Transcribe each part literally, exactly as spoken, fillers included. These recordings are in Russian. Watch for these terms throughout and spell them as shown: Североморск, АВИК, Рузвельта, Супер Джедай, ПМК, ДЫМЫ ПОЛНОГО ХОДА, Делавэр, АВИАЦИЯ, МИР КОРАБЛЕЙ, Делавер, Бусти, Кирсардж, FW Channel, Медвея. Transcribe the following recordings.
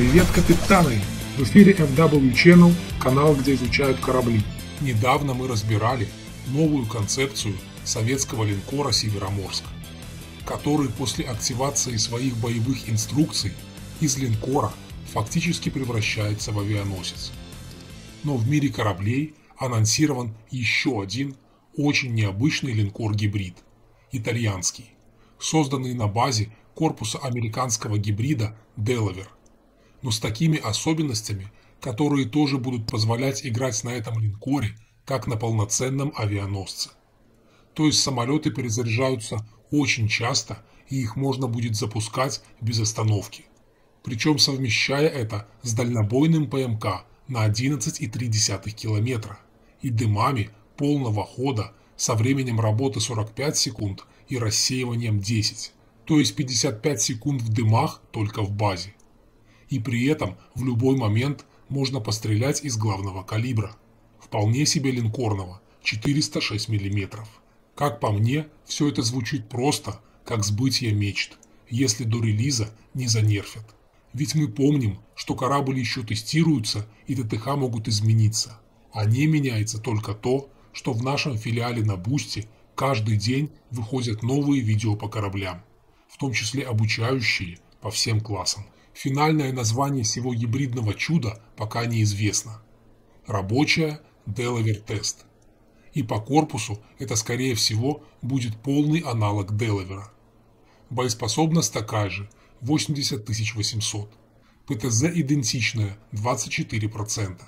Привет, капитаны! В эфире эф дабл ю Channel, канал, где изучают корабли. Недавно мы разбирали новую концепцию советского линкора «Североморск», который после активации своих боевых инструкций из линкора фактически превращается в авианосец. Но в мире кораблей анонсирован еще один очень необычный линкор-гибрид – итальянский, созданный на базе корпуса американского гибрида «Делавэр», но с такими особенностями, которые тоже будут позволять играть на этом линкоре, как на полноценном авианосце. То есть самолеты перезаряжаются очень часто, и их можно будет запускать без остановки, причем совмещая это с дальнобойным ПМК на одиннадцать целых три десятых километра и дымами полного хода со временем работы сорок пять секунд и рассеиванием десять, то есть пятьдесят пять секунд в дымах только в базе. И при этом в любой момент можно пострелять из главного калибра, вполне себе линкорного, четыреста шесть миллиметров. Как по мне, все это звучит просто, как сбытие мечт, если до релиза не занерфят. Ведь мы помним, что корабли еще тестируются и ТТХ могут измениться, а не меняется только то, что в нашем филиале на Бусти каждый день выходят новые видео по кораблям, в том числе обучающие по всем классам. Финальное название всего гибридного чуда пока неизвестно. Рабочая Делавэр Тест. И по корпусу это, скорее всего, будет полный аналог Делавера. Боеспособность такая же – восемьдесят тысяч восемьсот. ПТЗ идентичная – двадцать четыре процента.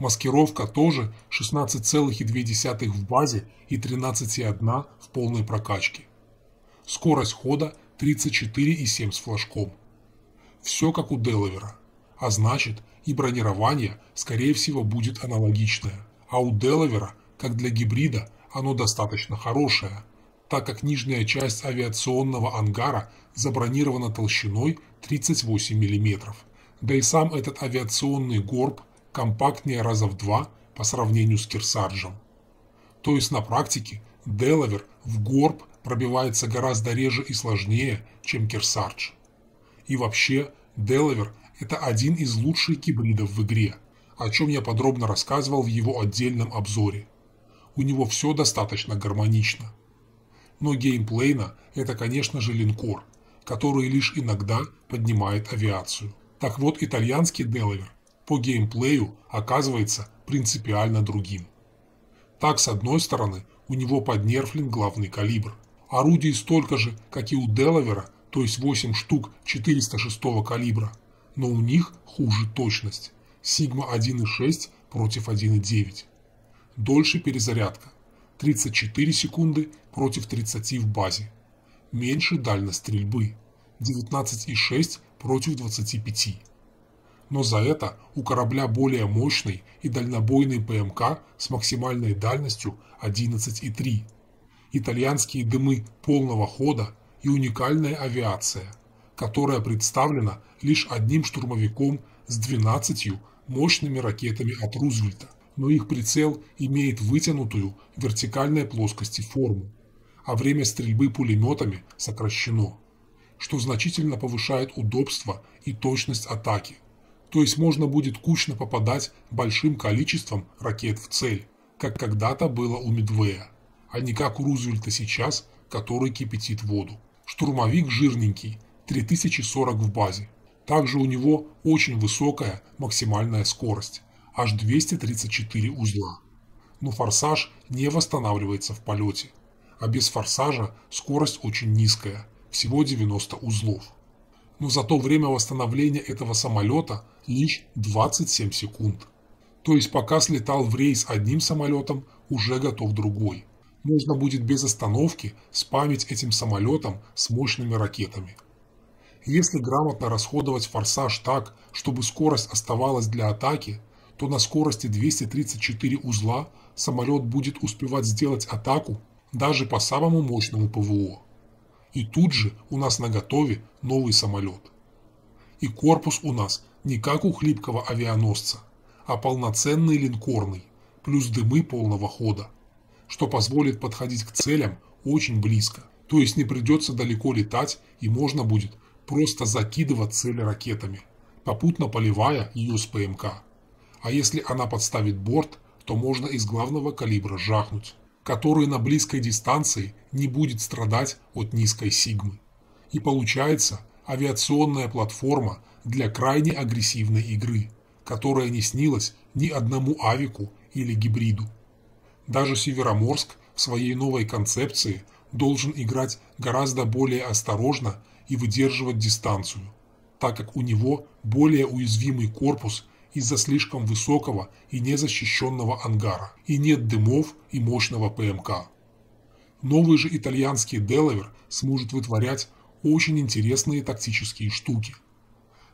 Маскировка тоже шестнадцать целых две десятых в базе и тринадцать целых одна десятая в полной прокачке. Скорость хода тридцать четыре целых семь десятых с флажком. Все как у Делавера, а значит и бронирование скорее всего будет аналогичное, а у Делавера, как для гибрида, оно достаточно хорошее, так как нижняя часть авиационного ангара забронирована толщиной тридцать восемь миллиметров, да и сам этот авиационный горб компактнее раза в два по сравнению с Кирсарджем. То есть на практике Делавер в горб пробивается гораздо реже и сложнее, чем Кирсардж. И вообще, Делавэр – это один из лучших гибридов в игре, о чем я подробно рассказывал в его отдельном обзоре. У него все достаточно гармонично. Но геймплейно это, конечно же, линкор, который лишь иногда поднимает авиацию. Так вот, итальянский Делавэр по геймплею оказывается принципиально другим. Так, с одной стороны, у него поднерфлен главный калибр. Орудий столько же, как и у Делавера, то есть восемь штук четыреста шестого калибра, но у них хуже точность – сигма один целых шесть против один целых девять. Дольше перезарядка – тридцать четыре секунды против тридцати в базе. Меньше дальность стрельбы – девятнадцать целых шесть против двадцати пяти. Но за это у корабля более мощный и дальнобойный ПМК с максимальной дальностью одиннадцать целых три. Итальянские дымы полного хода и уникальная авиация, которая представлена лишь одним штурмовиком с двенадцатью мощными ракетами от Рузвельта, но их прицел имеет вытянутую в вертикальной плоскости форму, а время стрельбы пулеметами сокращено, что значительно повышает удобство и точность атаки, то есть можно будет кучно попадать большим количеством ракет в цель, как когда-то было у Медвея, а не как у Рузвельта сейчас, который кипятит воду. Штурмовик жирненький, три тысячи сорок в базе. Также у него очень высокая максимальная скорость, аж двести тридцать четыре узла. Но форсаж не восстанавливается в полете, а без форсажа скорость очень низкая, всего девяносто узлов. Но зато время восстановления этого самолета лишь двадцать семь секунд. То есть пока слетал в рейс одним самолетом, уже готов другой. Можно будет без остановки спамить этим самолетом с мощными ракетами. Если грамотно расходовать форсаж так, чтобы скорость оставалась для атаки, то на скорости двести тридцать четыре узла самолет будет успевать сделать атаку даже по самому мощному ПВО. И тут же у нас наготове новый самолет. И корпус у нас не как у хлипкого авианосца, а полноценный линкорный, плюс дымы полного хода, что позволит подходить к целям очень близко, то есть не придется далеко летать и можно будет просто закидывать цели ракетами, попутно поливая ее с ПМК. А если она подставит борт, то можно из главного калибра жахнуть, который на близкой дистанции не будет страдать от низкой сигмы. И получается авиационная платформа для крайне агрессивной игры, которая не снилась ни одному авику или гибриду. Даже Североморск в своей новой концепции должен играть гораздо более осторожно и выдерживать дистанцию, так как у него более уязвимый корпус из-за слишком высокого и незащищенного ангара, и нет дымов и мощного ПМК. Новый же итальянский Делавэр сможет вытворять очень интересные тактические штуки.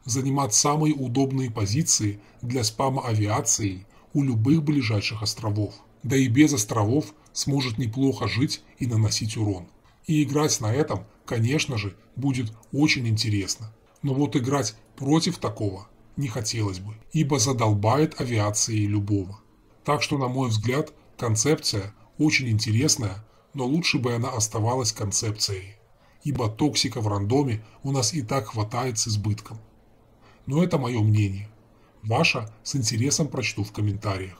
Занимать самые удобные позиции для спама авиации у любых ближайших островов. Да и без островов сможет неплохо жить и наносить урон. И играть на этом, конечно же, будет очень интересно. Но вот играть против такого не хотелось бы, ибо задолбает авиацией любого. Так что, на мой взгляд, концепция очень интересная, но лучше бы она оставалась концепцией, ибо токсика в рандоме у нас и так хватает с избытком. Но это мое мнение. Ваше с интересом прочту в комментариях.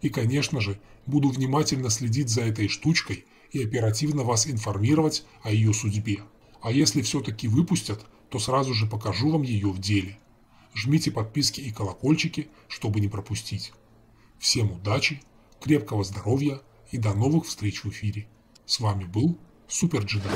И, конечно же, буду внимательно следить за этой штучкой и оперативно вас информировать о ее судьбе. А если все-таки выпустят, то сразу же покажу вам ее в деле. Жмите подписки и колокольчики, чтобы не пропустить. Всем удачи, крепкого здоровья и до новых встреч в эфире. С вами был Супер Джедай.